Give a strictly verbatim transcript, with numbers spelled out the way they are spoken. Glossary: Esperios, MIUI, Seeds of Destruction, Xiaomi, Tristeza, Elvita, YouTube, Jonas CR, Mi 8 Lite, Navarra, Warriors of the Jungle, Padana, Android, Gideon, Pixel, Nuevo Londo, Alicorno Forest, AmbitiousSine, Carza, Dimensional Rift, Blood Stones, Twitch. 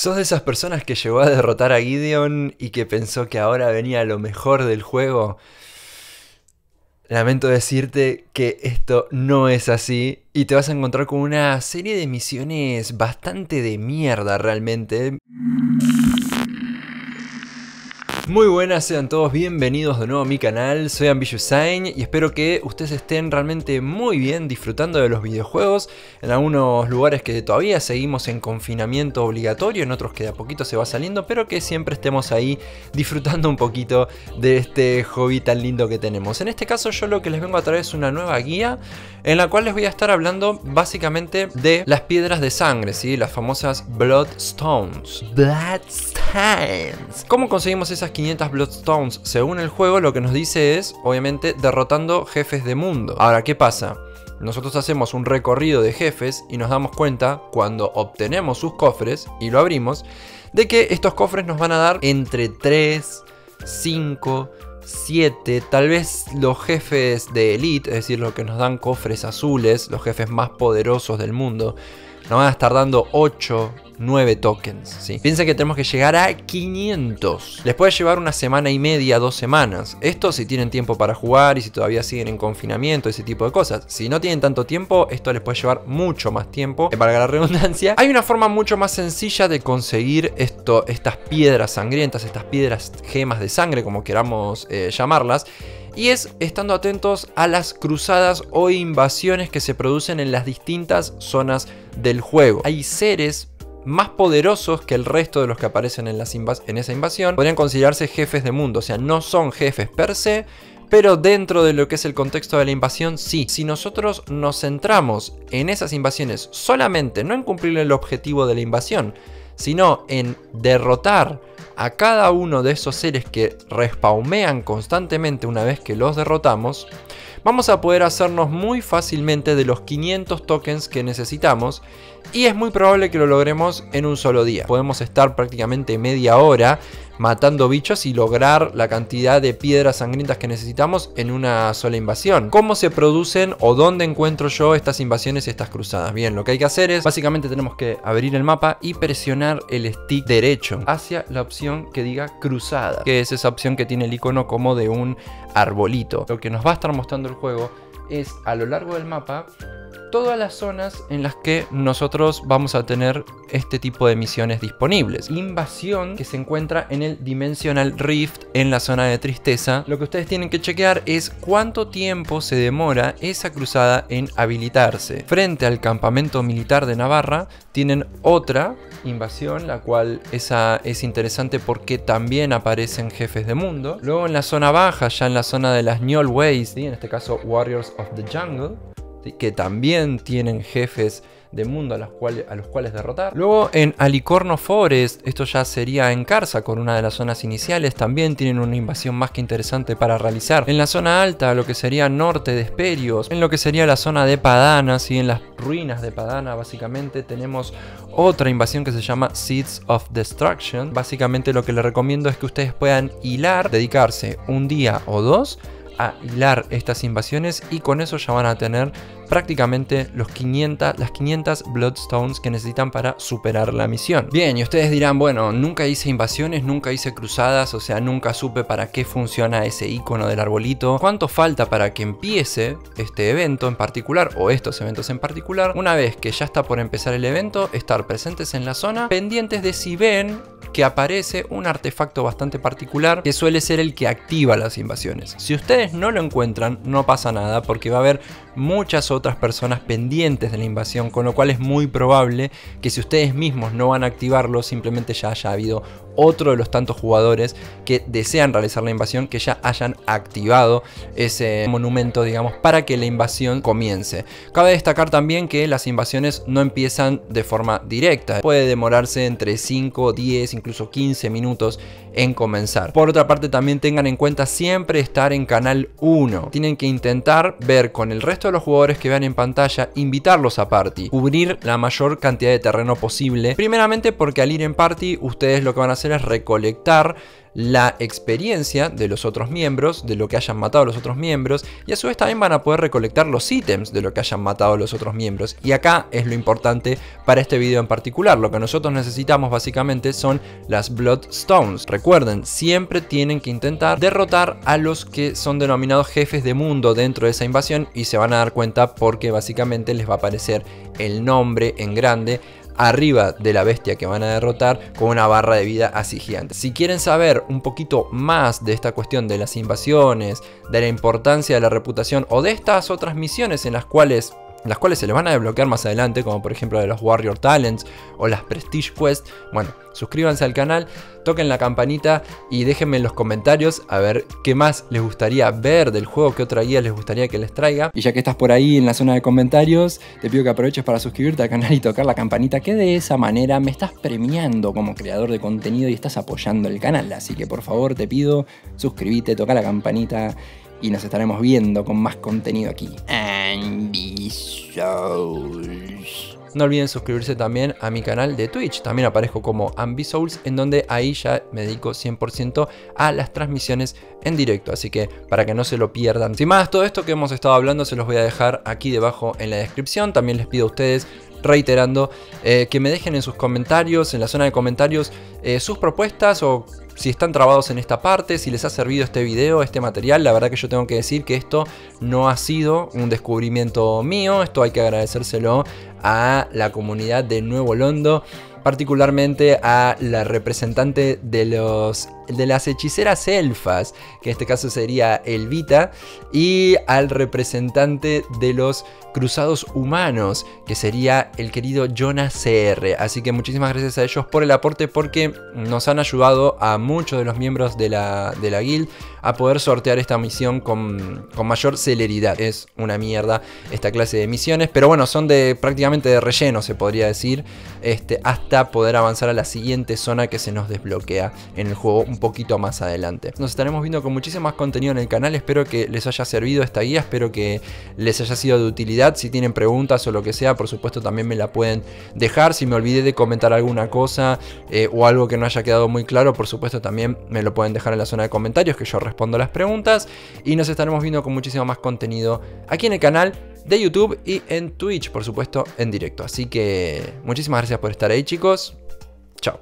¿Sos de esas personas que llegó a derrotar a Gideon y que pensó que ahora venía lo mejor del juego? Lamento decirte que esto no es así y te vas a encontrar con una serie de misiones bastante de mierda realmente. Muy buenas, sean todos bienvenidos de nuevo a mi canal, soy AmbitiousSine y espero que ustedes estén realmente muy bien disfrutando de los videojuegos. En algunos lugares que todavía seguimos en confinamiento obligatorio, en otros que de a poquito se va saliendo, pero que siempre estemos ahí disfrutando un poquito de este hobby tan lindo que tenemos. En este caso yo lo que les vengo a traer es una nueva guía en la cual les voy a estar hablando básicamente de las piedras de sangre, ¿sí? Las famosas Blood Stones. Blood Stones. ¿Cómo conseguimos esas quinientas Bloodstones? Según el juego, lo que nos dice es, obviamente, derrotando jefes de mundo. Ahora, ¿qué pasa? Nosotros hacemos un recorrido de jefes y nos damos cuenta, cuando obtenemos sus cofres y lo abrimos, de que estos cofres nos van a dar entre tres, cinco, siete, tal vez los jefes de elite, es decir, los que nos dan cofres azules, los jefes más poderosos del mundo, nos van a estar dando ocho, nueve tokens, ¿sí? Piensa que tenemos que llegar a quinientos. Les puede llevar una semana y media, dos semanas. Esto si tienen tiempo para jugar y si todavía siguen en confinamiento, ese tipo de cosas. Si no tienen tanto tiempo, esto les puede llevar mucho más tiempo, valga la redundancia. Hay una forma mucho más sencilla de conseguir esto, estas piedras sangrientas, estas piedras gemas de sangre, como queramos eh, llamarlas. Y es estando atentos a las cruzadas o invasiones que se producen en las distintas zonas del juego. Hay seres más poderosos que el resto de los que aparecen en, las invas en esa invasión. Podrían considerarse jefes de mundo, o sea, no son jefes per se, pero dentro de lo que es el contexto de la invasión, sí. Si nosotros nos centramos en esas invasiones solamente, no en cumplir el objetivo de la invasión, sino en derrotar a cada uno de esos seres que respawnean constantemente una vez que los derrotamos, vamos a poder hacernos muy fácilmente de los quinientos tokens que necesitamos y es muy probable que lo logremos en un solo día. Podemos estar prácticamente media hora matando bichos y lograr la cantidad de piedras sangrientas que necesitamos en una sola invasión. ¿Cómo se producen o dónde encuentro yo estas invasiones y estas cruzadas? Bien, lo que hay que hacer es, básicamente tenemos que abrir el mapa y presionar el stick derecho hacia la opción que diga cruzada, que es esa opción que tiene el icono como de un arbolito. Lo que nos va a estar mostrando el juego es, a lo largo del mapa, todas las zonas en las que nosotros vamos a tener este tipo de misiones disponibles. Invasión que se encuentra en el Dimensional Rift, en la zona de Tristeza. Lo que ustedes tienen que chequear es cuánto tiempo se demora esa cruzada en habilitarse. Frente al campamento militar de Navarra tienen otra invasión, la cual esa es interesante porque también aparecen jefes de mundo. Luego en la zona baja, ya en la zona de las New Ways, ¿sí? En este caso Warriors of the Jungle, que también tienen jefes de mundo a los, cuales, a los cuales derrotar. Luego en Alicorno Forest, esto ya sería en Carza, con una de las zonas iniciales, también tienen una invasión más que interesante para realizar. En la zona alta, lo que sería norte de Esperios, en lo que sería la zona de Padana, ¿sí? En las ruinas de Padana básicamente tenemos otra invasión que se llama Seeds of Destruction. Básicamente lo que les recomiendo es que ustedes puedan hilar, dedicarse un día o dos a hilar estas invasiones y con eso ya van a tener prácticamente los quinientas, las quinientas Bloodstones que necesitan para superar la misión. Bien, y ustedes dirán, bueno, nunca hice invasiones, nunca hice cruzadas, o sea, nunca supe para qué funciona ese icono del arbolito. ¿Cuánto falta para que empiece este evento en particular, o estos eventos en particular? Una vez que ya está por empezar el evento, estar presentes en la zona, pendientes de si ven que aparece un artefacto bastante particular que suele ser el que activa las invasiones. Si ustedes no lo encuentran, no pasa nada porque va a haber muchas otras personas pendientes de la invasión, con lo cual es muy probable que si ustedes mismos no van a activarlo, simplemente ya haya habido otro de los tantos jugadores que desean realizar la invasión, que ya hayan activado ese monumento, digamos, para que la invasión comience. Cabe destacar también que las invasiones no empiezan de forma directa. Puede demorarse entre cinco, diez, incluso quince minutos en comenzar. Por otra parte, también tengan en cuenta siempre estar en canal uno. Tienen que intentar ver con el resto de los jugadores que vean en pantalla, invitarlos a party, cubrir la mayor cantidad de terreno posible. Primeramente porque al ir en party, ustedes lo que van a hacer es recolectar la experiencia de los otros miembros, de lo que hayan matado a los otros miembros, y a su vez también van a poder recolectar los ítems de lo que hayan matado a los otros miembros. Y acá es lo importante para este video en particular. Lo que nosotros necesitamos básicamente son las Blood Stones. Recuerden, siempre tienen que intentar derrotar a los que son denominados jefes de mundo dentro de esa invasión, y se van a dar cuenta porque básicamente les va a aparecer el nombre en grande arriba de la bestia que van a derrotar con una barra de vida así gigante. Si quieren saber un poquito más de esta cuestión de las invasiones, de la importancia de la reputación o de estas otras misiones en las cuales las cuales se les van a desbloquear más adelante, como por ejemplo de los Warrior Talents o las Prestige Quest, bueno, suscríbanse al canal, toquen la campanita y déjenme en los comentarios a ver qué más les gustaría ver del juego, qué otra guía les gustaría que les traiga. Y ya que estás por ahí en la zona de comentarios, te pido que aproveches para suscribirte al canal y tocar la campanita, que de esa manera me estás premiando como creador de contenido y estás apoyando el canal. Así que por favor te pido, suscríbete, toca la campanita y nos estaremos viendo con más contenido aquí. AmbitiousSine. No olviden suscribirse también a mi canal de Twitch, también aparezco como AmbitiousSine, en donde ahí ya me dedico cien por ciento a las transmisiones en directo, así que para que no se lo pierdan. Sin más, todo esto que hemos estado hablando se los voy a dejar aquí debajo en la descripción. También les pido a ustedes, reiterando, eh, que me dejen en sus comentarios, en la zona de comentarios, eh, sus propuestas o si están trabados en esta parte, si les ha servido este video, este material. La verdad que yo tengo que decir que esto no ha sido un descubrimiento mío, esto hay que agradecérselo a la comunidad de Nuevo Londo, particularmente a la representante de, los, de las hechiceras elfas, que en este caso sería Elvita, y al representante de los cruzados humanos, que sería el querido Jonas C R. Así que muchísimas gracias a ellos por el aporte, porque nos han ayudado a muchos de los miembros de la, de la guild a poder sortear esta misión con, con mayor celeridad. Es una mierda esta clase de misiones, pero bueno, son de prácticamente de relleno, se podría decir, este, hasta poder avanzar a la siguiente zona que se nos desbloquea en el juego un poquito más adelante. Nos estaremos viendo con muchísimo más contenido en el canal. Espero que les haya servido esta guía, espero que les haya sido de utilidad. Si tienen preguntas o lo que sea, por supuesto también me la pueden dejar. Si me olvidé de comentar alguna cosa eh, o algo que no haya quedado muy claro, por supuesto también me lo pueden dejar en la zona de comentarios, que yo respondo las preguntas. Y nos estaremos viendo con muchísimo más contenido aquí en el canal de YouTube y en Twitch, por supuesto, en directo. Así que muchísimas gracias por estar ahí, chicos. Chao.